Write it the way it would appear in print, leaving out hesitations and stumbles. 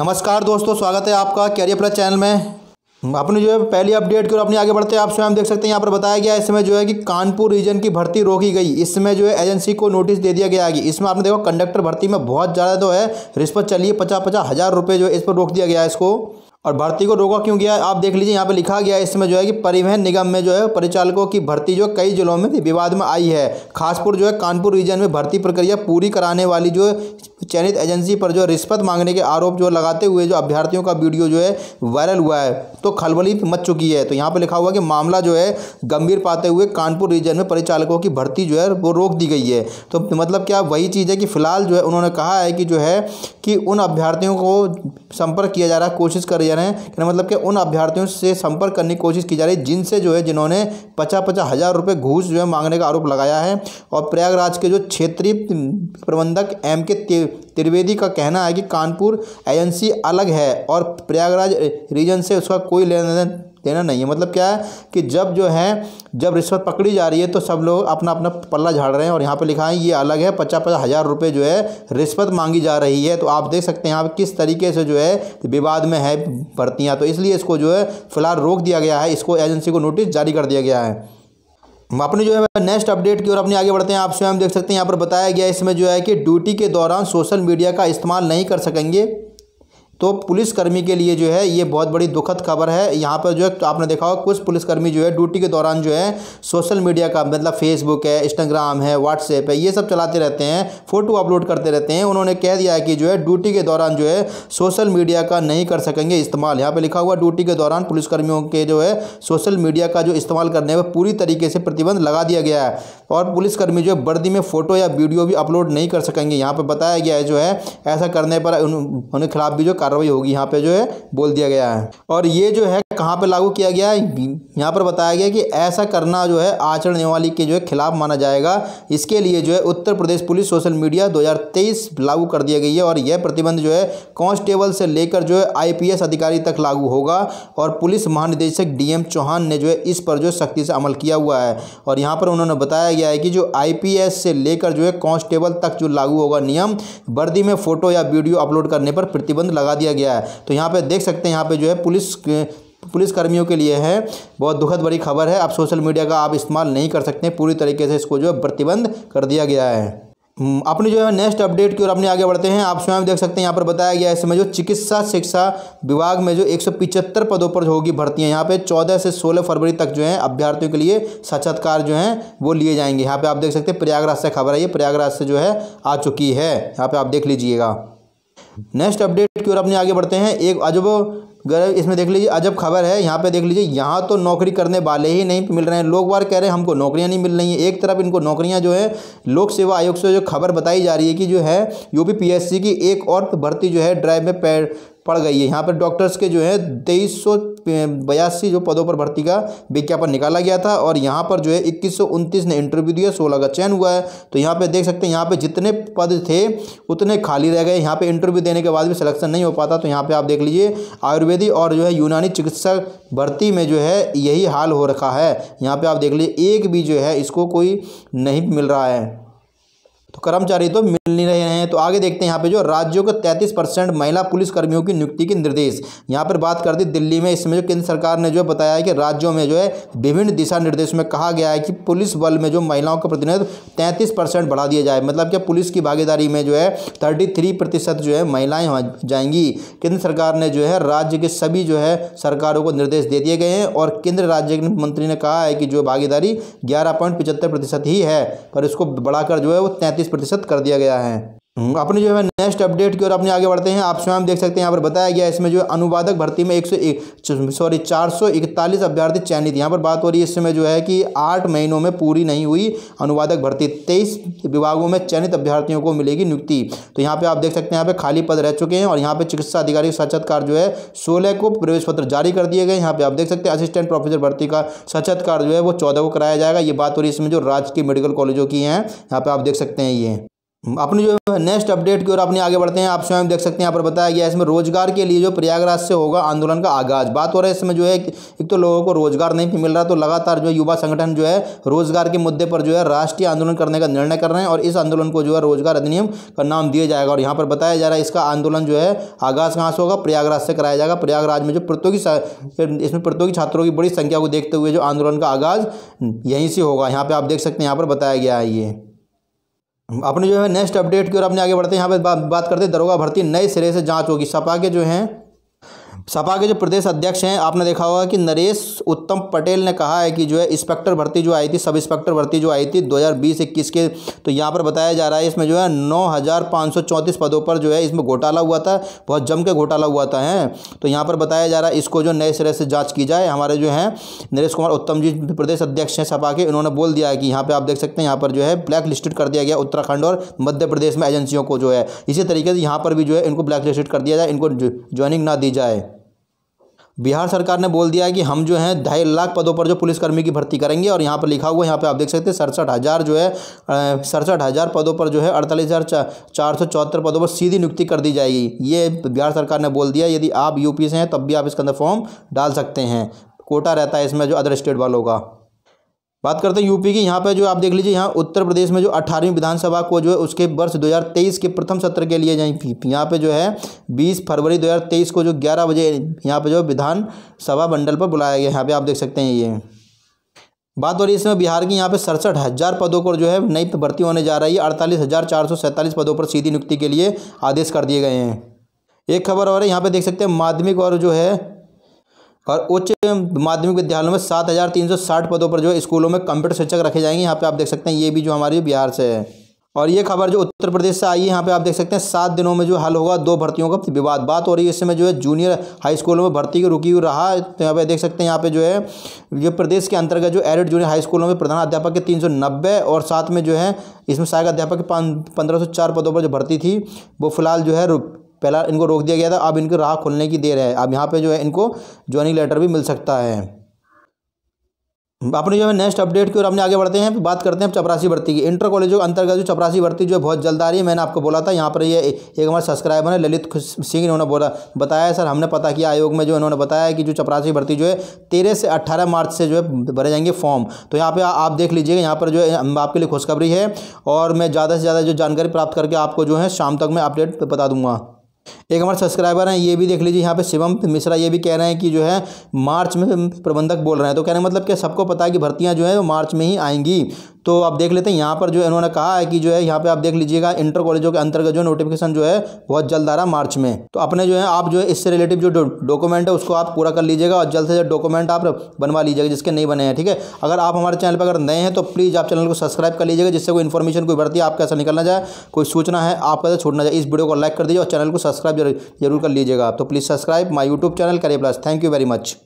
नमस्कार दोस्तों, स्वागत है आपका कैरियर प्लस चैनल में। अपनी जो है पहली अपडेट की ओर अपने आगे बढ़ते हैं। आप स्वयं देख सकते हैं यहाँ पर बताया गया है इसमें जो है कि कानपुर रीजन की भर्ती रोकी गई। इसमें जो है एजेंसी को नोटिस दे दिया गया है। इसमें आपने देखो कंडक्टर भर्ती में बहुत ज़्यादा तो है रिश्वत चलिए 50-50 हज़ार रुपये जो है इस पर रोक दिया गया है इसको। और भर्ती को रोका क्यों गया आप देख लीजिए, यहाँ पे लिखा गया है इसमें जो है कि परिवहन निगम में जो है परिचालकों की भर्ती जो कई जिलों में विवाद में आई है। खासपुर जो है कानपुर रीजन में भर्ती प्रक्रिया पूरी कराने वाली जो चयनित एजेंसी पर जो रिश्वत मांगने के आरोप जो लगाते हुए जो अभ्यर्थियों का वीडियो जो है वायरल हुआ है तो खलबली मच चुकी है। तो यहाँ पर लिखा हुआ कि मामला जो है गंभीर पाते हुए कानपुर रीजन में परिचालकों की भर्ती जो है वो रोक दी गई है। तो मतलब क्या वही चीज़ है कि फिलहाल जो है उन्होंने कहा है कि जो है कि उन अभ्यर्थियों को संपर्क किया जा रहा है, कोशिश कर रहे हैं कि मतलब कि उन अभ्यर्थियों से संपर्क करने की कोशिश की जा रही है जिनसे जो है जिन्होंने 50-50 हज़ार रुपये घूस जो है मांगने का आरोप लगाया है। और प्रयागराज के जो क्षेत्रीय प्रबंधक एम के त्रिवेदी का कहना है कि कानपुर एजेंसी अलग है और प्रयागराज रीजन से उसका कोई लेना देना नहीं है। मतलब क्या है कि जब रिश्वत पकड़ी जा रही है तो सब लोग अपना अपना पल्ला झाड़ रहे हैं। और यहाँ पे लिखा है ये अलग है, 50-50 हज़ार रुपये जो है रिश्वत मांगी जा रही है। तो आप देख सकते हैं यहाँ पे किस तरीके से जो है विवाद में है भर्तियाँ। तो इसलिए इसको जो है फिलहाल रोक दिया गया है, इसको एजेंसी को नोटिस जारी कर दिया गया है। अपने जो है नेक्स्ट अपडेट की ओर अपने आगे बढ़ते हैं। आप स्वयं देख सकते हैं यहाँ पर बताया गया इसमें जो है कि ड्यूटी के दौरान सोशल मीडिया का इस्तेमाल नहीं कर सकेंगे। तो पुलिसकर्मी के लिए जो है ये बहुत बड़ी दुखद खबर है। यहाँ पर जो है आपने देखा हो कुछ पुलिसकर्मी जो है ड्यूटी के दौरान जो है सोशल मीडिया का मतलब फेसबुक है, इंस्टाग्राम है, व्हाट्सएप है, ये सब चलाते रहते हैं, फ़ोटो अपलोड करते रहते हैं। उन्होंने कह दिया है कि जो है ड्यूटी के दौरान जो है सोशल मीडिया का नहीं कर सकेंगे इस्तेमाल। यहाँ पर लिखा हुआ ड्यूटी के दौरान पुलिसकर्मियों के जो है सोशल मीडिया का जो इस्तेमाल करने पर पूरी तरीके से प्रतिबंध लगा दिया गया है। और पुलिसकर्मी जो है वर्दी में फ़ोटो या वीडियो भी अपलोड नहीं कर सकेंगे। यहाँ पर बताया गया है जो है ऐसा करने पर उनके खिलाफ भी जो कार्रवाई होगी यहाँ पे जो है बोल दिया गया है। और ये जो है कहाँ पे लागू किया गया है यहाँ पर बताया गया कि ऐसा करना जो है आचरण नियमावली के जो है खिलाफ माना जाएगा। इसके लिए जो है Uttar Pradesh police social media 2023 लागू कर दिया गई है। और यह प्रतिबंध जो है कांस्टेबल से लेकर जो है IPS अधिकारी तक लागू होगा। और पुलिस महानिदेशक DM चौहान ने जो है इस पर जो सख्ती से अमल किया हुआ है। और यहाँ पर उन्होंने बताया गया है कि जो IPS से लेकर जो है कांस्टेबल तक जो लागू होगा नियम, वर्दी में फोटो या वीडियो अपलोड करने पर प्रतिबंध लगा दिया गया है। तो यहाँ पे देख सकते हैं यहाँ पे जो है पुलिसकर्मियों के लिए है बहुत दुखद बड़ी खबर है। आप सोशल मीडिया का आप इस्तेमाल नहीं कर सकते, पूरी तरीके से इसको जो है प्रतिबंध कर दिया गया है। अपनी जो है नेक्स्ट अपडेट की ओर अपने आगे बढ़ते हैं। आप स्वयं देख सकते हैं यहाँ पर बताया गया है इसमें जो चिकित्सा शिक्षा विभाग में जो 175 पदों पर होगी भर्तियाँ। यहाँ पे 14 से 16 फरवरी तक जो है अभ्यर्थियों के लिए साक्षात्कार जो हैं वो लिए जाएंगे। यहाँ पे आप देख सकते हैं प्रयागराज से खबर है, ये प्रयागराज से जो है आ चुकी है, यहाँ पर आप देख लीजिएगा। नेक्स्ट अपडेट की ओर अपने आगे बढ़ते हैं। एक इसमें देख लीजिए अजब खबर है, यहाँ पे देख लीजिए यहाँ तो नौकरी करने वाले ही नहीं मिल रहे हैं। लोग बार कह रहे हैं हमको नौकरियाँ नहीं मिल रही हैं, एक तरफ इनको नौकरियाँ जो है लोक सेवा आयोग से जो खबर बताई जा रही है कि जो है UPPSC की एक और भर्ती जो है ड्राइव में पड़ गई है। यहाँ पर डॉक्टर्स के जो है 2382 जो पदों पर भर्ती का विज्ञापन निकाला गया था और यहाँ पर जो है 2129 ने इंटरव्यू दिया, 16 का चयन हुआ है। तो यहाँ पे देख सकते हैं यहाँ पे जितने पद थे उतने खाली रह गए। यहाँ पे इंटरव्यू देने के बाद भी सिलेक्शन नहीं हो पाता। तो यहाँ पे आप देख लीजिए आयुर्वेदिक और जो है यूनानी चिकित्सा भर्ती में जो है यही हाल हो रखा है। यहाँ पर आप देख लीजिए एक भी जो है इसको कोई नहीं मिल रहा है, तो कर्मचारी तो मिल नहीं रहे हैं। तो आगे देखते हैं यहाँ पे जो राज्यों को 33% महिला पुलिसकर्मियों की नियुक्ति के निर्देश। यहाँ पर बात करते दिल्ली में इसमें जो केंद्र सरकार ने जो बताया है कि राज्यों में जो है विभिन्न दिशा निर्देशों में कहा गया है कि पुलिस बल में जो महिलाओं का प्रतिनिधित्व 33% बढ़ा दिया जाए। मतलब क्या पुलिस की भागीदारी में जो है 33% जो है महिलाएँ हो जाएंगी। केंद्र सरकार ने जो है राज्य के सभी जो है सरकारों को निर्देश दे दिए गए हैं। और केंद्र राज्य मंत्री ने कहा है कि जो भागीदारी 11.75% ही है पर इसको बढ़ाकर जो है वो 33% कर दिया गया है। अपने जो है नेक्स्ट अपडेट की ओर अपने आगे बढ़ते हैं। आप स्वयं देख सकते हैं यहाँ पर बताया गया है इसमें जो अनुवादक भर्ती में 441 अभ्यर्थी चयनित। यहाँ पर बात हो रही है इसमें जो है कि 8 महीनों में पूरी नहीं हुई अनुवादक भर्ती। 23 विभागों में चयनित अभ्यर्थियों को मिलेगी नियुक्ति। तो यहाँ पर आप देख सकते हैं यहाँ पे खाली पद रह चुके हैं। और यहाँ पर चिकित्सा अधिकारी साक्षात्कार जो है 16 को प्रवेश पत्र जारी कर दिए गए। यहाँ पर आप देख सकते हैं असिस्टेंट प्रोफेसर भर्ती का साक्षात्कार जो है वो 14 को कराया जाएगा। ये बात हो रही है इसमें जो राज्य के मेडिकल कॉलेजों की हैं, यहाँ पर आप देख सकते हैं ये। अपने जो नेक्स्ट अपडेट की ओर अपने आगे बढ़ते हैं। आप स्वयं देख सकते हैं यहाँ पर बताया गया है इसमें रोजगार के लिए जो प्रयागराज से होगा आंदोलन का आगाज। बात हो रहा है इसमें जो है एक तो लोगों को रोजगार नहीं मिल रहा, तो लगातार जो युवा संगठन जो है रोजगार के मुद्दे पर जो है राष्ट्रीय आंदोलन करने का निर्णय कर रहे हैं और इस आंदोलन को जो है रोजगार अधिनियम का नाम दिया जाएगा। और यहाँ पर बताया जा रहा है इसका आंदोलन जो है आगाज कहाँ से होगा, प्रयागराज से कराया जाएगा। प्रयागराज में जो प्रतियोगी इसमें प्रतियोगी छात्रों की बड़ी संख्या को देखते हुए जो आंदोलन का आगाज यहीं से होगा। यहाँ पर आप देख सकते हैं यहाँ पर बताया गया है। ये अपने जो है नेक्स्ट अपडेट की ओर अपने आगे बढ़ते हैं। यहाँ पे बात करते हैं दरोगा भर्ती नए सिरे से जांच होगी। सपा के जो प्रदेश अध्यक्ष हैं, आपने देखा होगा कि नरेश उत्तम पटेल ने कहा है कि जो है इंस्पेक्टर भर्ती जो आई थी, सब इंस्पेक्टर भर्ती जो आई थी 2020-21 के, तो यहाँ पर बताया जा रहा है इसमें जो है 9,534 पदों पर जो है इसमें घोटाला हुआ था, बहुत जम के घोटाला हुआ था है। तो यहाँ पर बताया जा रहा है इसको जो नए सिरे से जाँच की जाए। हमारे जो हैं नरेश कुमार उत्तम जी प्रदेश अध्यक्ष हैं सपा के, इन्होंने बोल दिया है कि यहाँ पर आप देख सकते हैं यहाँ पर जो है ब्लैक लिस्टेड कर दिया गया उत्तराखंड और मध्य प्रदेश में एजेंसियों को जो है। इसी तरीके से यहाँ पर भी जो है इनको ब्लैक लिस्टेड कर दिया जाए, इनको ज्वाइनिंग ना दी जाए। बिहार सरकार ने बोल दिया है कि हम जो है 2.5 लाख पदों पर जो पुलिसकर्मी की भर्ती करेंगे और यहाँ पर लिखा हुआ है यहाँ पे आप देख सकते हैं 67,000 जो है 67,000 पदों पर जो है 48,474 पदों पर सीधी नियुक्ति कर दी जाएगी। ये बिहार सरकार ने बोल दिया। यदि आप यूपी से हैं तब भी आप इसके अंदर फॉर्म डाल सकते हैं, कोटा रहता है इसमें जो अदर स्टेट वालों का। बात करते हैं यूपी की। यहाँ पे जो आप देख लीजिए यहाँ उत्तर प्रदेश में जो 18वीं विधानसभा को जो है उसके वर्ष 2023 के प्रथम सत्र के लिए यहाँ पे जो है 20 फरवरी 2023 को जो 11 बजे यहाँ पे जो विधानसभा मंडल पर बुलाया गया। यहाँ पे आप देख सकते हैं ये बात हो रही है इसमें बिहार की। यहाँ पे 67,000 पदों पर जो है नई भर्ती होने जा रही है। 48,447 पदों पर सीधी नियुक्ति के लिए आदेश कर दिए गए हैं। एक खबर और है यहाँ पे देख सकते हैं माध्यमिक और जो है और उच्च माध्यमिक विद्यालयों में 7,360 पदों पर जो है स्कूलों में कंप्यूटर शिक्षक रखे जाएंगे। यहाँ पे आप देख सकते हैं ये भी जो हमारे बिहार से है। और ये खबर जो उत्तर प्रदेश से आई है यहाँ पे आप देख सकते हैं 7 दिनों में जो हल होगा 2 भर्तियों का विवाद। बात हो रही है इसमें जो है जूनियर हाई स्कूलों में भर्ती की रुकी हुई रहा। तो यहाँ पे देख सकते हैं यहाँ पे जो है ये प्रदेश के अंतर्गत जो एडेड जूनियर हाई स्कूलों में प्रधानाध्यापक के 390 और साथ में जो है इसमें सहायक अध्यापक के 1504 पदों पर जो भर्ती थी वो फिलहाल जो है पहला इनको रोक दिया गया था। अब इनकी राह खुलने की देर है। अब यहाँ पे जो है इनको ज्वाइनिंग लेटर भी मिल सकता है। अपने जो है नेक्स्ट अपडेट की ओर अपने आगे बढ़ते हैं। बात करते हैं चपरासी भर्ती की। इंटर कॉलेज के अंतर्गत जो चपरासी भर्ती जो है बहुत जल्द आ रही है। मैंने आपको बोला था यहाँ पर ये एक हमारे सब्सक्राइबर है ललित सिंह, इन्होंने बताया सर हमने पता किया आयोग में जो इन्होंने बताया कि जो चपरासी भर्ती जो है 13 से 18 मार्च से जो है भरे जाएंगे फॉर्म। तो यहाँ पर आप देख लीजिएगा यहाँ पर जो है आपके लिए खुशखबरी है और मैं ज़्यादा से ज़्यादा जो जानकारी प्राप्त करके आपको जो है शाम तक मैं अपडेट बता दूंगा। एक हमारे सब्सक्राइबर हैं ये भी देख लीजिए यहाँ पे शिवम मिश्रा, ये भी कह रहे हैं कि जो है मार्च में प्रबंधक बोल रहे हैं। तो कहने का मतलब कि सबको पता है कि भर्तियाँ जो है वो मार्च में ही आएंगी। तो आप देख लेते हैं यहाँ पर जो इन्होंने कहा है कि जो है यहाँ पे आप देख लीजिएगा इंटर कॉलेजों के अंतर्गत जो नोटिफिकेशन जो है बहुत जल्द आ रहा है मार्च में। तो अपने जो है आप जो है इससे रिलेटिव जो डॉक्यूमेंट है उसको आप पूरा कर लीजिएगा और जल्द से जल्द डॉक्यूमेंट आप बनवा लीजिएगा जिसके नहीं बने हैं। ठीक है, अगर आप हमारे चैनल पर अगर नए हैं तो प्लीज़ आप चैनल को सब्सक्राइब कर लीजिएगा जिससे कोई इन्फॉर्मेशन कोई भर्ती आपका ऐसा निकलना जाए, कोई सूचना है आपका छोड़ना जाए। इस वीडियो को लाइक कर दीजिए और चैनल को सब्सक्राइब जरूर कर लीजिएगा। तो please subscribe my YouTube channel career plus. Thank you very much.